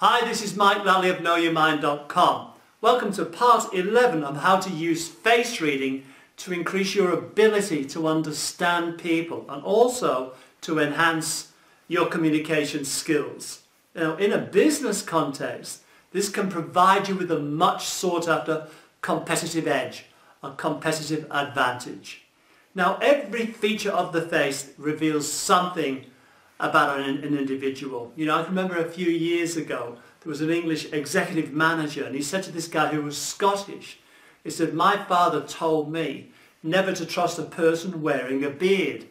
Hi, this is Mike Lally of KnowYourMind.com. Welcome to part 11 on how to use face reading to increase your ability to understand people and also to enhance your communication skills. Now, in a business context, this can provide you with a much sought after competitive edge, a competitive advantage. Now, every feature of the face reveals something about an individual. You know, I remember a few years ago there was an English executive manager, and he said to this guy who was Scottish, he said, "My father told me never to trust a person wearing a beard."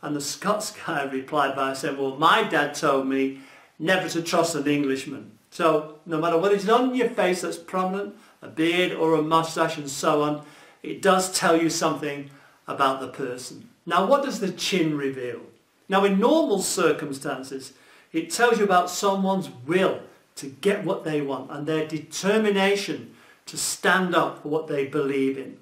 And the Scots guy replied by saying, "Well, my dad told me never to trust an Englishman." So no matter what is on your face that's prominent, a beard or a mustache and so on, it does tell you something about the person. Now, what does the chin reveal? Now, in normal circumstances, it tells you about someone's will to get what they want and their determination to stand up for what they believe in.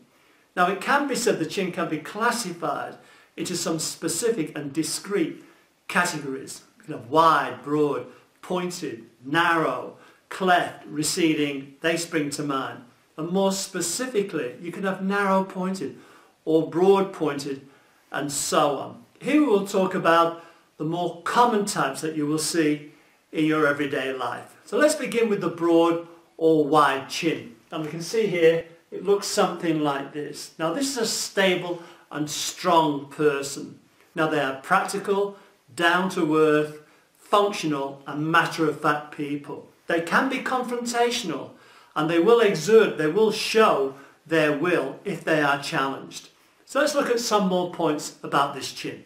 Now, it can be said the chin can be classified into some specific and discrete categories. You know, wide, broad, pointed, narrow, cleft, receding, they spring to mind. And more specifically, you can have narrow pointed or broad pointed and so on. Here we will talk about the more common types that you will see in your everyday life. So let's begin with the broad or wide chin. And we can see here it looks something like this. Now, this is a stable and strong person. Now, they are practical, down-to-earth, functional and matter-of-fact people. They can be confrontational, and they will show their will if they are challenged. So let's look at some more points about this chin.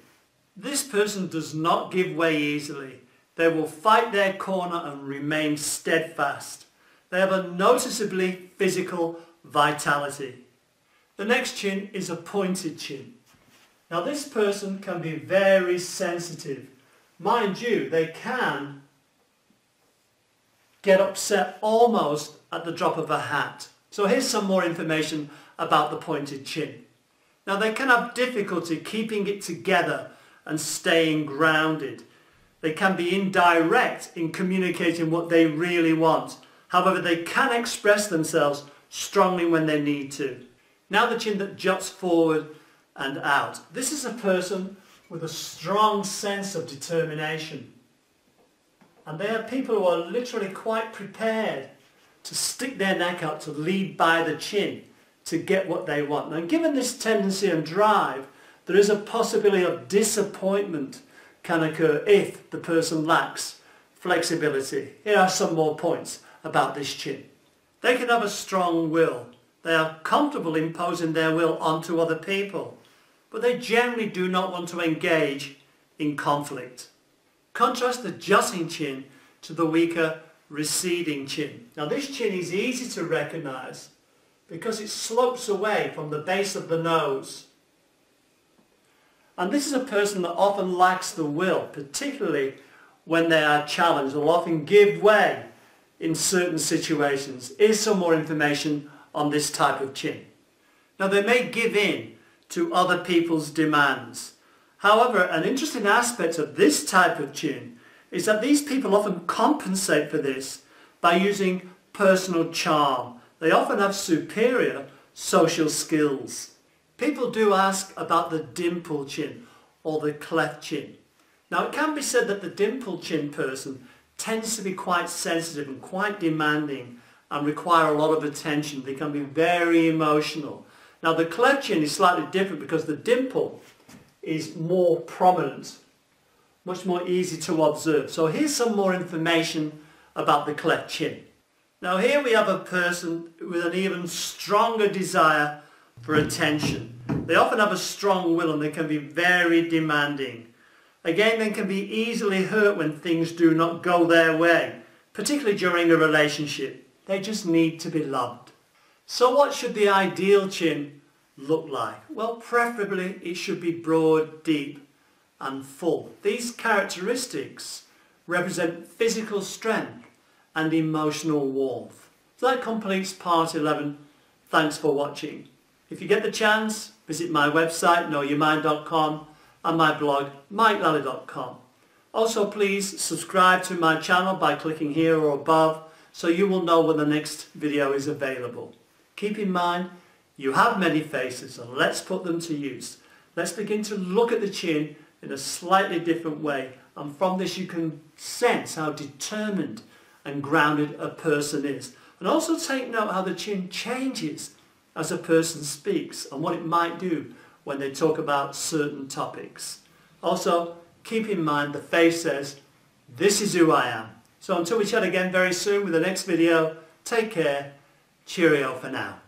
This person does not give way easily. They will fight their corner and remain steadfast. They have a noticeably physical vitality. The next chin is a pointed chin. Now, this person can be very sensitive. Mind you, they can get upset almost at the drop of a hat. So here's some more information about the pointed chin. Now, they can have difficulty keeping it together and staying grounded. They can be indirect in communicating what they really want. However, they can express themselves strongly when they need to. Now, the chin that juts forward and out. This is a person with a strong sense of determination. And they are people who are literally quite prepared to stick their neck out, to lead by the chin, to get what they want. And given this tendency and drive, there is a possibility of disappointment can occur if the person lacks flexibility. Here are some more points about this chin. They can have a strong will. They are comfortable imposing their will onto other people, but they generally do not want to engage in conflict. Contrast the jutting chin to the weaker receding chin. Now, this chin is easy to recognize because it slopes away from the base of the nose. And this is a person that often lacks the will, particularly when they are challenged, will often give way in certain situations. Here's some more information on this type of chin. Now, they may give in to other people's demands. However, an interesting aspect of this type of chin is that these people often compensate for this by using personal charm. They often have superior social skills. People do ask about the dimple chin or the cleft chin. Now, it can be said that the dimple chin person tends to be quite sensitive and quite demanding and require a lot of attention. They can be very emotional. Now, the cleft chin is slightly different because the dimple is more prominent, much more easy to observe. So here's some more information about the cleft chin. Now, here we have a person with an even stronger desire for attention. They often have a strong will and they can be very demanding. Again, they can be easily hurt when things do not go their way, particularly during a relationship. They just need to be loved. So what should the ideal chin look like? Well, preferably it should be broad, deep and full. These characteristics represent physical strength and emotional warmth. So that completes part 11. Thanks for watching. If you get the chance, visit my website, KnowYourMind.com, and my blog, MikeLally.com. Also, please subscribe to my channel by clicking here or above so you will know when the next video is available. Keep in mind, you have many faces and let's put them to use. Let's begin to look at the chin in a slightly different way, and from this you can sense how determined and grounded a person is. And also take note how the chin changes as a person speaks and what it might do when they talk about certain topics. Also, keep in mind the face says, "This is who I am." So until we chat again very soon with the next video, take care. Cheerio for now.